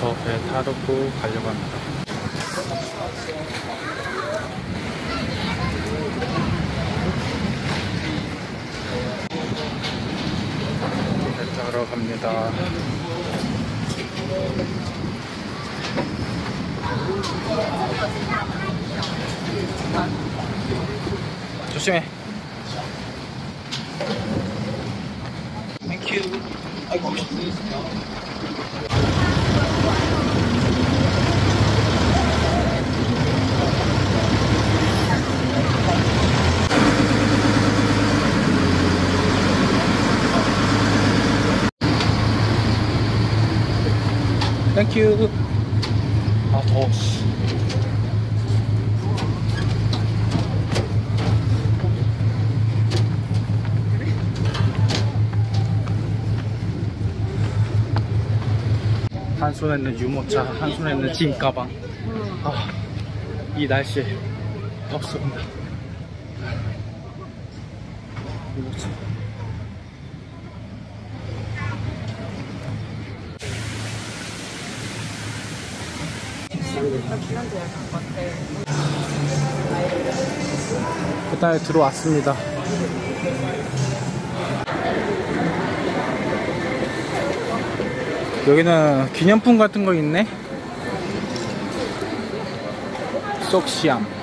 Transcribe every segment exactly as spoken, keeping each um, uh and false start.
저 배 타고 가려고 합니다. 배 타러 갑니다. 조심해. Thank you. 아이고. Thank you. 아, 더워. 한 손에는 유모차, 한 손에는 짐 가방. 아, 이 날씨에 덥습니다. 유모차. 그다음에 들어왔습니다. 여기는 기념품 같은 거 있네. 아이콘시암.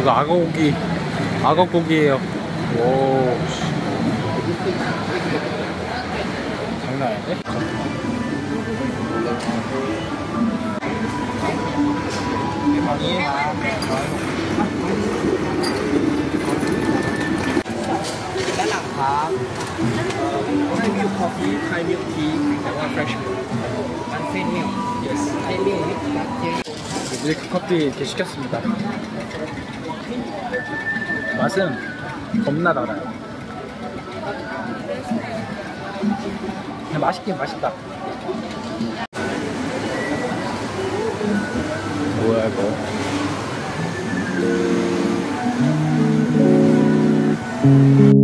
이거 악어고기, 악어고기예요. 오, 장난 아닌데? 밀크커피 이렇게 시켰습니다. 맛은 겁나 달아요. 근데 맛있긴 맛있다. 뭐야 이거?